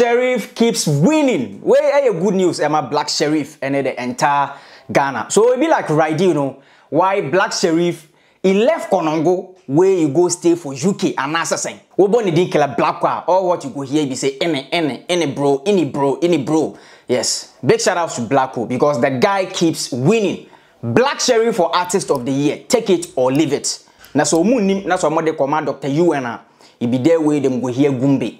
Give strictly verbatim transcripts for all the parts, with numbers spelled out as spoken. Sherif keeps winning. Where are your good news? Am I Black Sherif and the entire Ghana? So it be like right, you know, why Black Sherif he left Konongo where you go stay for U K and assassin. We born in the black car. All what you go hear be say any any any bro, any bro, any bro. Yes, big shout out to Blacko because the guy keeps winning. Black Sherif for Artist of the Year. Take it or leave it. Na so mu nim na so mo de command Doctor Yuen. He be there where them go hear Gumbe.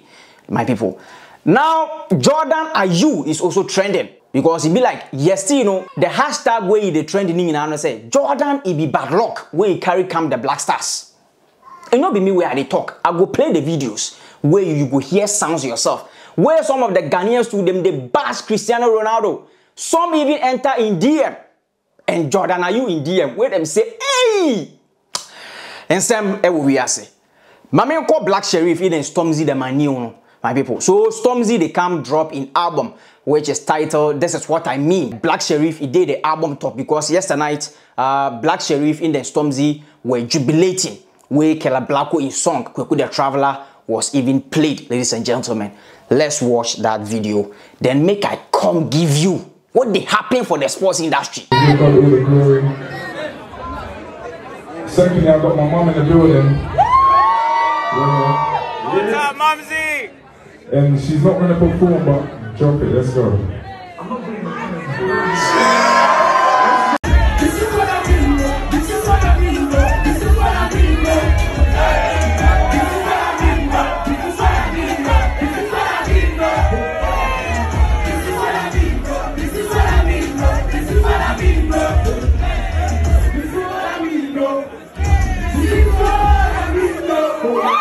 My people. Now, Jordan Ayew is also trending because it be like, yes, you know, the hashtag where they trending in and say, Jordan, it be bad luck where he carry come the Black Stars. And not be me where they talk. I go play the videos where you go hear sounds yourself. Where some of the Ghanaians to them, they bash Cristiano Ronaldo. Some even enter in D M. And Jordan Ayew in D M where them say, hey! And some, eh, we are say. My man called Black Sherif, even Stormzy, the man, you my people. So Stormzy, they come drop in album, which is titled, This Is What I Mean. Black Sherif, he did the album top because yesterday night, uh, Black Sherif and then Stormzy were jubilating. Where Kela Blacko in song, Kweku the Traveler was even played, ladies and gentlemen. Let's watch that video. Then make I come give you what they happen for the sports industry. Secondly, I got my mom in the building. Yeah. What's up, Momsy? And she's not gonna perform, but drop it, let's go. I'm not gonna yeah. This is what I mean, bro. This is what I mean, bro. This is what I mean, bro. This is what I mean, bro. This is what I mean, bro. This is what I mean, bro. This is what I mean, bro. This is what I mean, bro. This is what I mean, bro. This is what I mean, bro. This is what I mean, bro.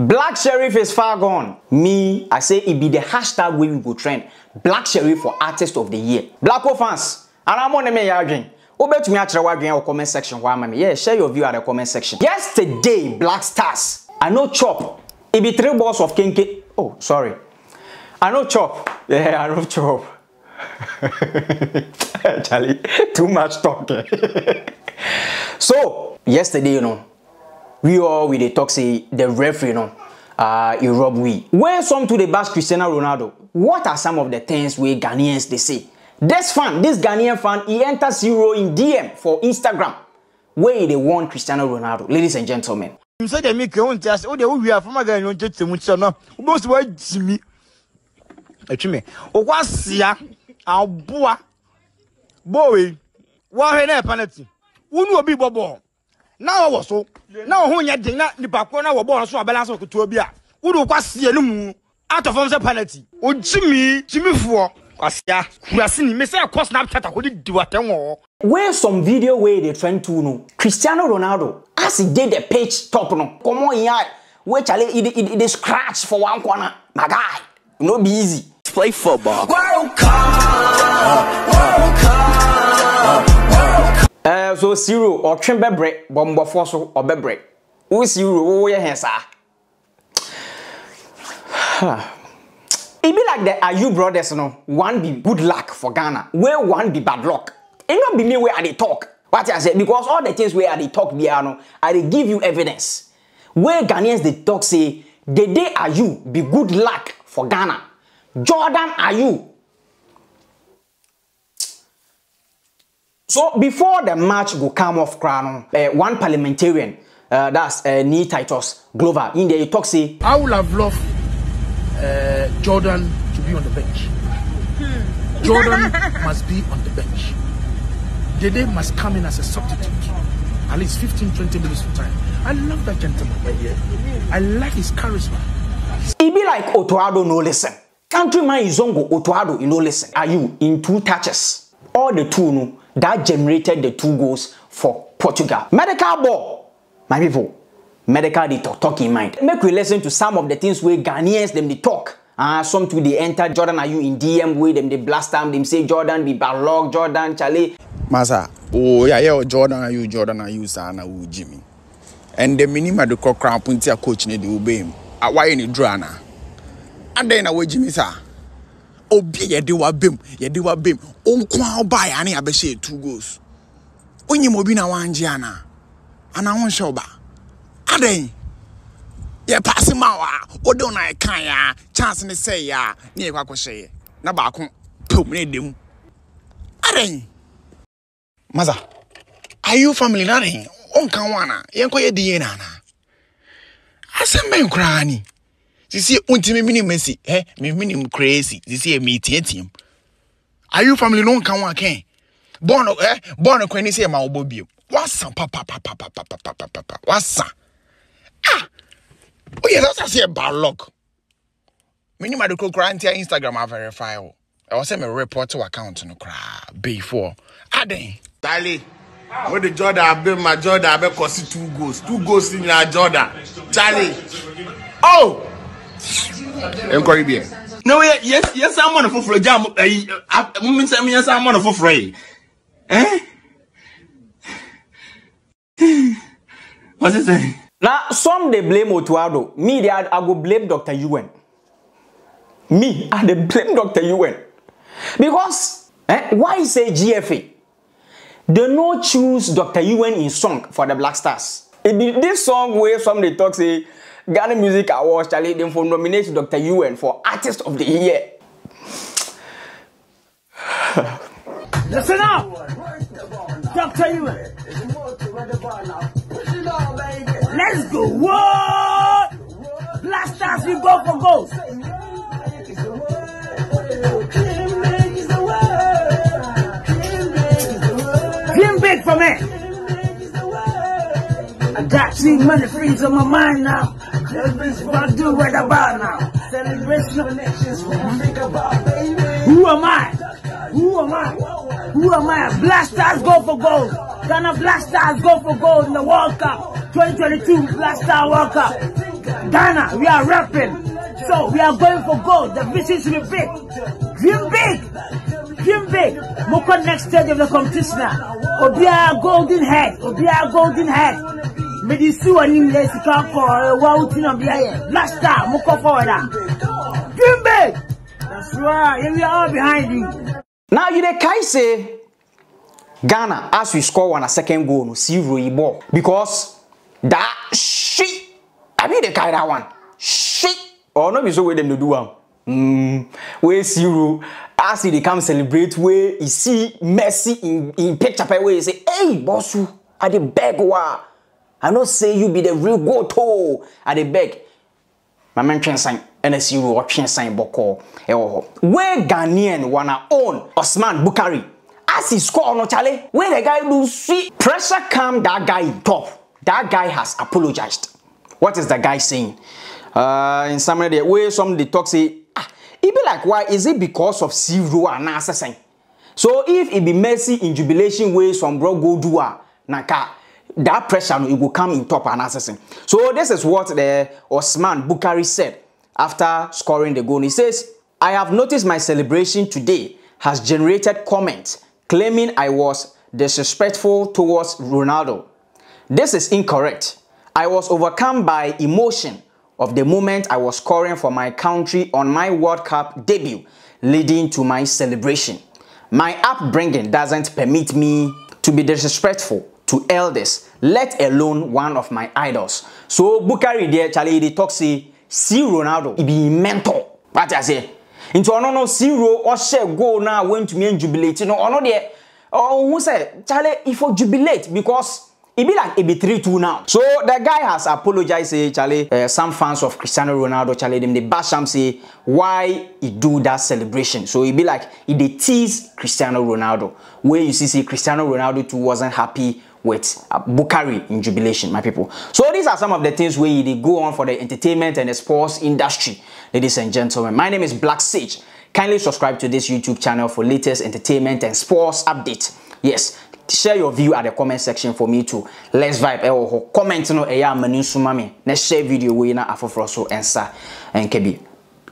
Black Sherif is far gone. Me, I say it be the hashtag where we go trend. Black Sherif for Artist of the Year. Blacko fans, and I'm on the main arguing. Obey to me at the comment section. Why, mommy? Yeah, share your view at the comment section. Yesterday, Black Stars. I know chop. It be three balls of King K. Oh, sorry. I know chop. Yeah, I know chop. Charlie, too much talking. So, yesterday, you know. We all with the talk say the referee, you know, uh, he rob we. When some to the bash Cristiano Ronaldo, what are some of the things where Ghanaians they say? This fan, this Ghanaian fan, he enters Euro in D M for Instagram, where they want Cristiano Ronaldo, ladies and gentlemen. You said they make your own test. Oh, they will be a former guy. You don't get to much now. Most words to me. Actually, oh, what's ya? Our boy, boy, what happened? Penalty. Who will be Bobo? Now I was so. Now who ya dinner the back corner was born so a balance of Kutobia. Who do Quasia no moon out of the penalty? Oh, Jimmy, Jimmy for Quasia, who has seen Miss Across Snapchat, who did do a demo. Where some video where they trend to know Cristiano Ronaldo as he did the page top no. Come on, yeah, which I it is scratch for one corner. My guy, no be easy. Play football. World Cup, World Cup. Uh, so zero or chamber break, bomb of fossil or bed break. Who is you? Oh, your hands are. It be like the Ayew brothers, no? One be good luck for Ghana, where one be bad luck. It not be me where they talk. What I said, because all the things where they talk, they are no, I they give you evidence. Where Ghanaians they talk, say the day Ayew be good luck for Ghana. Jordan Ayew. So before the match go come off crown, uh, one parliamentarian, uh, that's uh, Neil Titus Glover, in there he talks, say, I would have loved uh, Jordan to be on the bench. Jordan must be on the bench. Dede must come in as a substitute. At least fifteen, twenty minutes of time. I love that gentleman right here. I like his charisma. He be like Otoado, no listen. Countryman Izongo Otoado, you no listen. Are you in two touches? All the two no. That generated the two goals for Portugal. Medikal ball, my people. Medikal they talk, talk in mind. Make we listen to some of the things where Ghanaians them they talk. Uh, some two they enter Jordan Ayew in D M with them, they blast them, them say Jordan be balog, Jordan Charlie. Masa, oh yeah, yeah, Jordan Ayew, Jordan Ayew, Sana, oh Jimmy. And the minimum the cock crown pointy coach need to obey him. Why any drana? And then away Jimmy, sir. Obi ye de wa bim, ye de wa bim. Onkwa oba ya ni abeshe two goals. Onye mobi na wanji ana. Ana wonsho ba. Aden. Ye pass mawa, odo na e kan ya, chance ne say ya, ni e kwakwohye ye. Na ba akon pum ne dem. Aden. Maza. Are you family na ni? Onkan wana, yenko ye di ye na na. Asembe kra ni. See, unti me Messi, eh? Me minim crazy. This year me team. Are you family no can one can? Born eh? Born a say my obobi. What's up, papa, papa, papa, papa, papa? What's up? Ah! Oh yeah, that's a bad luck. Minim I do Instagram I verify. I was saying my reporter account no cry before. Aden. Dali. When the Jordan I be my Jordan I be cost two goals. Two goals in la Jordan. Charlie. Oh. No, yes, yes, I'm on for jam. Yes, I'm on for eh? What's it saying? Now, some they blame Otuado. Me, they I go blame Doctor Yuen. Me, I they blame Doctor Yuen because eh, why say G F A? They no choose Doctor Yuen in song for the Black Stars. In this song where some they talk say. Ghana Music Awards, Charlie, them for nominate Doctor Yuen for Artist of the Year. Listen up! Doctor Yuen! Let's go! What? Black Stars, we go for goals! Dream big for me! I got too many things on my mind now. Everything's about to do right about now. Celebration of nations, what you think about, baby? Who am I? Who am I? Who am I? Black Stars go for gold. Ghana Black Stars go for gold in the World Cup. twenty twenty-two Black Star World Cup. Ghana, we are repping. So we are going for gold. The vision should be big. Dream big. Dream big. Moko next stage of the competition now. Obia golden head. Obia golden head. Medi Sue and him let's come for a wow thing on the air. Black Star, Moko forward. Dream big. That's right. We are all behind you. Now you the guy say Ghana as we score one a second goal no see Roy ball because that shit. I mean the guy that one shit. Or no be so with them to do one. Mm. Where zero as they come celebrate where you see Messi in in picture where you say hey bossu I the beg wa. I not say you be the real go-to. I dey beg. My man train sign. N S U or train sign boko. Where Ghanaian wanna own Osman Bukari. As he score on Ochale. Where the guy do see. Pressure calm that guy in top. That guy has apologized. What is the guy saying? Uh, in summary, the way some they talk say, ah, it be like why? Is it because of zero and assassin? So if it be Messi in jubilation way some bro go do a naka. That pressure, it will come in top and assassin. So this is what the Osman Bukari said after scoring the goal. He says, I have noticed my celebration today has generated comments claiming I was disrespectful towards Ronaldo. This is incorrect. I was overcome by emotion of the moment I was scoring for my country on my World Cup debut, leading to my celebration. My upbringing doesn't permit me to be disrespectful to elders, let alone one of my idols. So Bukari there, Charlie, they talk say, see Ronaldo, he be mentor. What I say? Into no no zero or share go now went to me and jubilate. No, no there. Or who said, Charlie, if you jubilate because it be like it be three two now. So the guy has apologized, say, Charlie, uh, some fans of Cristiano Ronaldo, Charlie, them they bash him, say, why he do that celebration? So it be like it they tease Cristiano Ronaldo. Where you see, see, Cristiano Ronaldo too wasn't happy with uh, Bukari in jubilation, my people. So these are some of the things where they go on for the entertainment and the sports industry, ladies and gentlemen. My name is Black Sage. Kindly subscribe to this YouTube channel for latest entertainment and sports updates. Yes, share your view at the comment section for me too. Let's vibe. Eh, comment no eya manu sumami. Let's share video we na afofroso answer and kebi.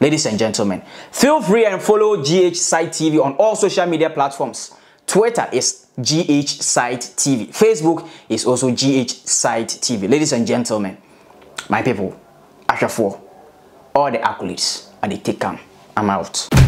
Ladies and gentlemen, feel free and follow GhSite T V on all social media platforms. Twitter is GhSite T V. Facebook is also GhSite T V. Ladies and gentlemen, my people, Asha four, all the accolades and the take-on. I'm out.